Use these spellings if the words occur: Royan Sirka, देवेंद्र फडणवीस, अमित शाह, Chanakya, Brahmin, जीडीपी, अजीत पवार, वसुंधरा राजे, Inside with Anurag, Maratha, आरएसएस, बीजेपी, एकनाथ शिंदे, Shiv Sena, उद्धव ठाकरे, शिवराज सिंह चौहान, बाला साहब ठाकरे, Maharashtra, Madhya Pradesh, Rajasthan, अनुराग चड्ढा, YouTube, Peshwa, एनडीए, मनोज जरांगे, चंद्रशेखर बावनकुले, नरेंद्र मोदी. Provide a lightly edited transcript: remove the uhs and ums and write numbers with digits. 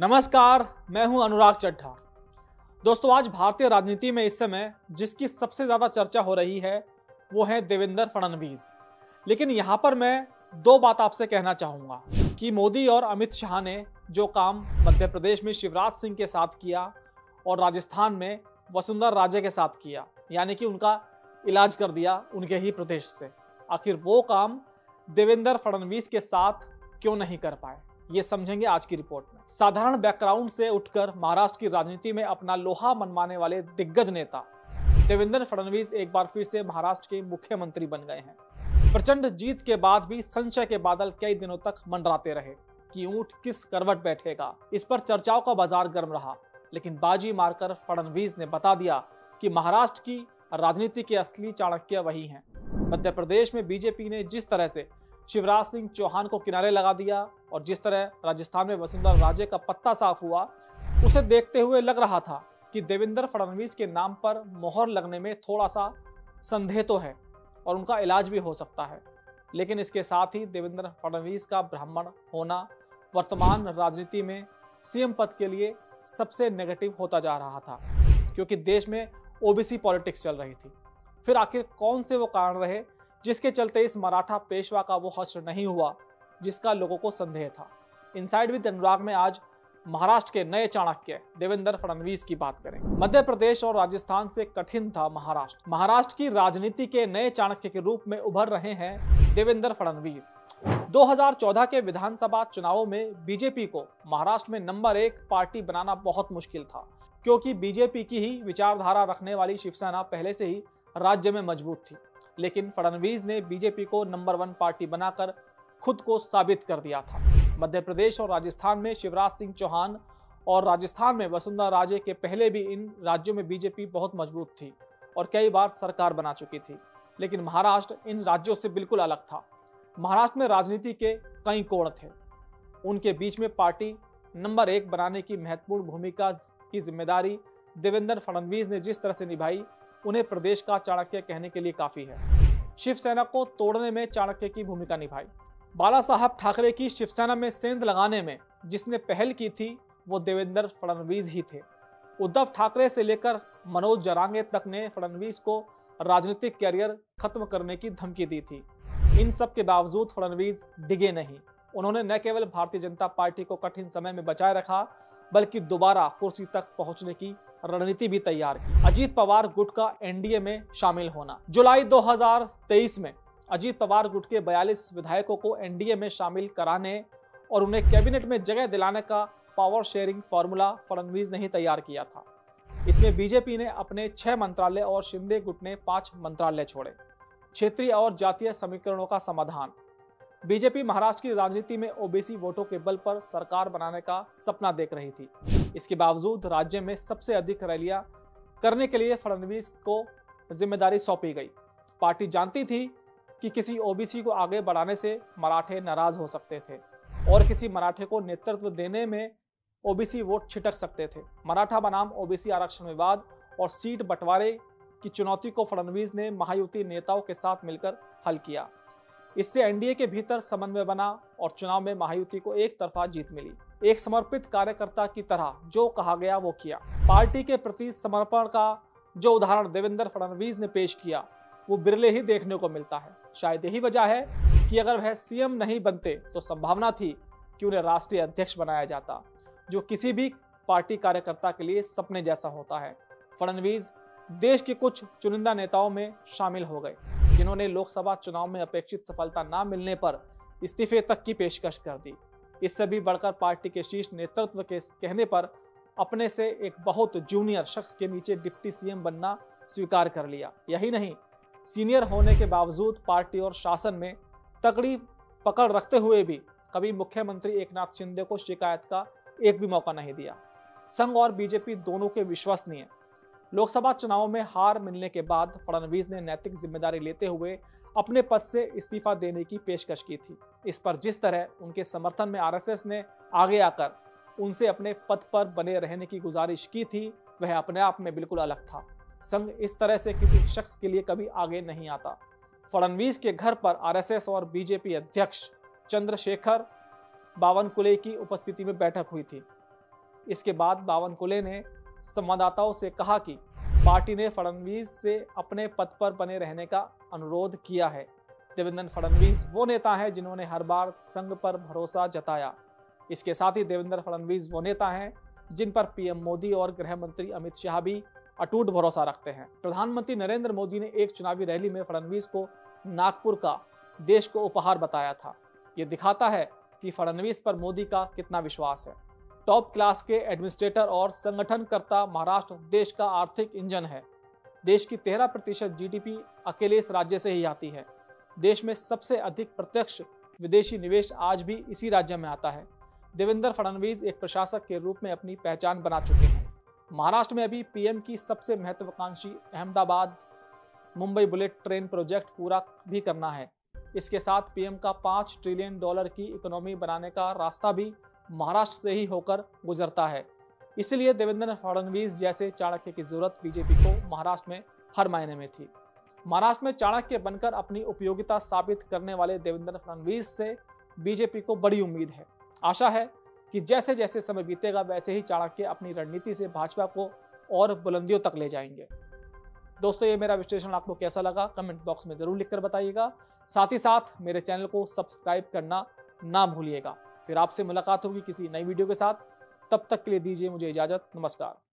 नमस्कार, मैं हूं अनुराग चड्ढा। दोस्तों, आज भारतीय राजनीति में इस समय जिसकी सबसे ज़्यादा चर्चा हो रही है वो है देवेंद्र फडणवीस। लेकिन यहाँ पर मैं दो बात आपसे कहना चाहूँगा कि मोदी और अमित शाह ने जो काम मध्य प्रदेश में शिवराज सिंह के साथ किया और राजस्थान में वसुंधरा राजे के साथ किया, यानी कि उनका इलाज कर दिया उनके ही प्रदेश से, आखिर वो काम देवेंद्र फडणवीस के साथ क्यों नहीं कर पाए, ये समझेंगे आज की रिपोर्ट में। साधारण बैकग्राउंड से उठकर महाराष्ट्र की राजनीति में अपना लोहा मनवाने वाले दिग्गज नेता देवेंद्र फडणवीस एक बार फिर से महाराष्ट्र के मुख्यमंत्री बन गए हैं। प्रचंड जीत के बाद भी संशय के बादल कई दिनों तक मंडराते रहे कि ऊंट किस करवट बैठेगा। इस पर चर्चाओं का बाजार गर्म रहा, लेकिन बाजी मारकर फडणवीस ने बता दिया कि महाराष्ट्र की राजनीति के असली चाणक्य वही हैं। मध्य प्रदेश में बीजेपी ने जिस तरह से शिवराज सिंह चौहान को किनारे लगा दिया और जिस तरह राजस्थान में वसुंधरा राजे का पत्ता साफ हुआ, उसे देखते हुए लग रहा था कि देवेंद्र फडणवीस के नाम पर मोहर लगने में थोड़ा सा संदेह तो है और उनका इलाज भी हो सकता है। लेकिन इसके साथ ही देवेंद्र फडणवीस का ब्राह्मण होना वर्तमान राजनीति में सीएम पद के लिए सबसे नेगेटिव होता जा रहा था, क्योंकि देश में ओबीसी पॉलिटिक्स चल रही थी। फिर आखिर कौन से वो कारण रहे जिसके चलते इस मराठा पेशवा का वो हश्र नहीं हुआ जिसका लोगों को संदेह था। इनसाइड विद अनुराग में आज महाराष्ट्र के नए चाणक्य देवेंद्र फडणवीस की बात करें। मध्य प्रदेश और राजस्थान से कठिन था महाराष्ट्र। महाराष्ट्र की राजनीति के नए चाणक्य के रूप में उभर रहे हैं देवेंद्र फडणवीस। 2014 के विधानसभा चुनावों में बीजेपी को महाराष्ट्र में नंबर 1 पार्टी बनाना बहुत मुश्किल था, क्योंकि बीजेपी की ही विचारधारा रखने वाली शिवसेना पहले से ही राज्य में मजबूत थी। लेकिन फडणवीस ने बीजेपी को नंबर 1 पार्टी बनाकर खुद को साबित कर दिया था। मध्य प्रदेश और राजस्थान में शिवराज सिंह चौहान और राजस्थान में वसुंधरा राजे के पहले भी इन राज्यों में बीजेपी बहुत मजबूत थी और कई बार सरकार बना चुकी थी। लेकिन महाराष्ट्र इन राज्यों से बिल्कुल अलग था। महाराष्ट्र में राजनीति के कई कोण थे, उनके बीच में पार्टी नंबर 1 बनाने की महत्वपूर्ण भूमिका की जिम्मेदारी देवेंद्र फडणवीस ने जिस तरह से निभाई, उन्हें प्रदेश का चाणक्य कहने के लिए काफ़ी है। शिवसेना को तोड़ने में चाणक्य की भूमिका निभाई। बाला साहब ठाकरे की शिवसेना में सेंध लगाने में जिसने पहल की थी वो देवेंद्र फडणवीस ही थे। उद्धव ठाकरे से लेकर मनोज जरांगे तक ने फडणवीस को राजनीतिक कैरियर खत्म करने की धमकी दी थी। इन सब के बावजूद फडणवीस डिगे नहीं। उन्होंने न केवल भारतीय जनता पार्टी को कठिन समय में बचाए रखा, बल्कि दोबारा कुर्सी तक पहुंचने की रणनीति भी तैयार की। अजीत पवार गुट का एनडीए में शामिल होना। जुलाई 2023 में अजीत पवार गुट के 42 विधायकों को एनडीए में शामिल कराने और उन्हें कैबिनेट में जगह दिलाने का पावर शेयरिंग फॉर्मूला फडणवीस ने ही तैयार किया था। इसमें बीजेपी ने अपने 6 मंत्रालय और शिंदे गुट ने 5 मंत्रालय छोड़े। क्षेत्रीय और जातीय समीकरणों का समाधान। बीजेपी महाराष्ट्र की राजनीति में ओबीसी वोटों के बल पर सरकार बनाने का सपना देख रही थी। इसके बावजूद राज्य में सबसे अधिक रैलियां करने के लिए फडणवीस को जिम्मेदारी सौंपी गई। पार्टी जानती थी कि किसी ओबीसी को आगे बढ़ाने से मराठे नाराज हो सकते थे और किसी मराठे को नेतृत्व देने में ओबीसी वोट छिटक सकते थे। मराठा बनाम ओबीसी आरक्षण विवाद और सीट बंटवारे की चुनौती को फडणवीस ने महायुति नेताओं के साथ मिलकर हल किया। इससे एनडीए के भीतर समन्वय बना और चुनाव में महायुति को एक तरफा जीत मिली। एक समर्पित कार्यकर्ता की तरह जो कहा गया वो किया। पार्टी के प्रति समर्पण का जो उदाहरण देवेंद्र फडणवीस ने पेश किया वो बिरले ही देखने को मिलता है। शायद यही वजह है कि अगर वह सीएम नहीं बनते तो संभावना थी कि उन्हें राष्ट्रीय अध्यक्ष बनाया जाता, जो किसी भी पार्टी कार्यकर्ता के लिए सपने जैसा होता है। फडणवीस देश के कुछ चुनिंदा नेताओं में शामिल हो गए जिन्होंने लोकसभा चुनाव में अपेक्षित सफलता ना मिलने पर इस्तीफे तक की पेशकश कर दी। इससे भी बढ़कर पार्टी के शीर्ष नेतृत्व के कहने पर अपने से एक बहुत जूनियर शख्स के नीचे डिप्टी सीएम बनना स्वीकार कर लिया। यही नहीं, सीनियर होने के बावजूद पार्टी और शासन में तगड़ी पकड़ रखते हुए भी कभी मुख्यमंत्री एकनाथ शिंदे को शिकायत का एक भी मौका नहीं दिया। संघ और बीजेपी दोनों के विश्वसनीय। लोकसभा चुनाव में हार मिलने के बाद फडणवीस ने नैतिक जिम्मेदारी लेते हुए अपने पद से इस्तीफा देने की पेशकश की थी। इस पर जिस तरह उनके समर्थन में आरएसएस ने आगे आकर उनसे अपने पद पर बने रहने की गुजारिश की थी, वह अपने आप में बिल्कुल अलग था। संघ इस तरह से किसी शख्स के लिए कभी आगे नहीं आता। फडणवीस के घर पर आरएसएस और बीजेपी अध्यक्ष चंद्रशेखर बावनकुले की उपस्थिति में बैठक हुई थी। इसके बाद बावनकुले ने संवाददाताओं से कहा कि पार्टी ने फडणवीस से अपने पद पर बने रहने का अनुरोध किया है। देवेंद्र फडणवीस वो नेता हैं जिन्होंने हर बार संघ पर भरोसा जताया। इसके साथ ही देवेंद्र फडणवीस वो नेता हैं जिन पर पीएम मोदी और गृह मंत्री अमित शाह भी अटूट भरोसा रखते हैं। प्रधानमंत्री नरेंद्र मोदी ने एक चुनावी रैली में फडणवीस को नागपुर का देश को उपहार बताया था। ये दिखाता है कि फडणवीस पर मोदी का कितना विश्वास है। टॉप क्लास के एडमिनिस्ट्रेटर और संगठनकर्ता महाराष्ट्र देश का आर्थिक इंजन है। देश की 13% जीडीपी अकेले इस राज्य से ही आती है। देश में सबसे अधिक प्रत्यक्ष विदेशी निवेश आज भी इसी राज्य में आता है। देवेंद्र फडणवीस एक प्रशासक के रूप में अपनी पहचान बना चुके हैं। महाराष्ट्र में अभी पीएम की सबसे महत्वाकांक्षी Ahmedabad Mumbai bullet train project पूरा भी करना है। इसके साथ पीएम का $5 ट्रिलियन की इकोनॉमी बनाने का रास्ता भी महाराष्ट्र से ही होकर गुजरता है। इसलिए देवेंद्र फडणवीस जैसे चाणक्य की जरूरत बीजेपी को महाराष्ट्र में हर मायने में थी। महाराष्ट्र में चाणक्य बनकर अपनी उपयोगिता साबित करने वाले देवेंद्र फडणवीस से बीजेपी को बड़ी उम्मीद है। आशा है कि जैसे जैसे समय बीतेगा वैसे ही चाणक्य अपनी रणनीति से भाजपा को और बुलंदियों तक ले जाएंगे। दोस्तों, ये मेरा विश्लेषण आपको कैसा लगा कमेंट बॉक्स में जरूर लिखकर बताइएगा। साथ ही साथ मेरे चैनल को सब्सक्राइब करना ना भूलिएगा। फिर आपसे मुलाकात होगी किसी नई वीडियो के साथ। तब तक के लिए दीजिए मुझे इजाजत। नमस्कार।